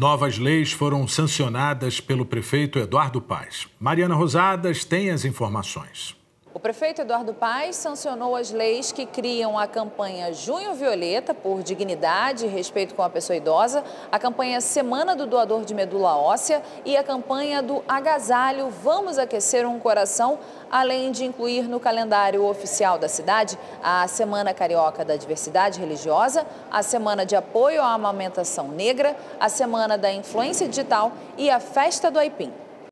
Novas leis foram sancionadas pelo prefeito Eduardo Paes. Mariana Rosadas tem as informações. O prefeito Eduardo Paes sancionou as leis que criam a campanha Junho Violeta, por dignidade e respeito com a pessoa idosa, a campanha Semana do Doador de Medula Óssea e a campanha do Agasalho Vamos Aquecer um Coração, além de incluir no calendário oficial da cidade a Semana Carioca da Diversidade Religiosa, a Semana de Apoio à Amamentação Negra, a Semana da Influência Digital e a Festa do Aipim.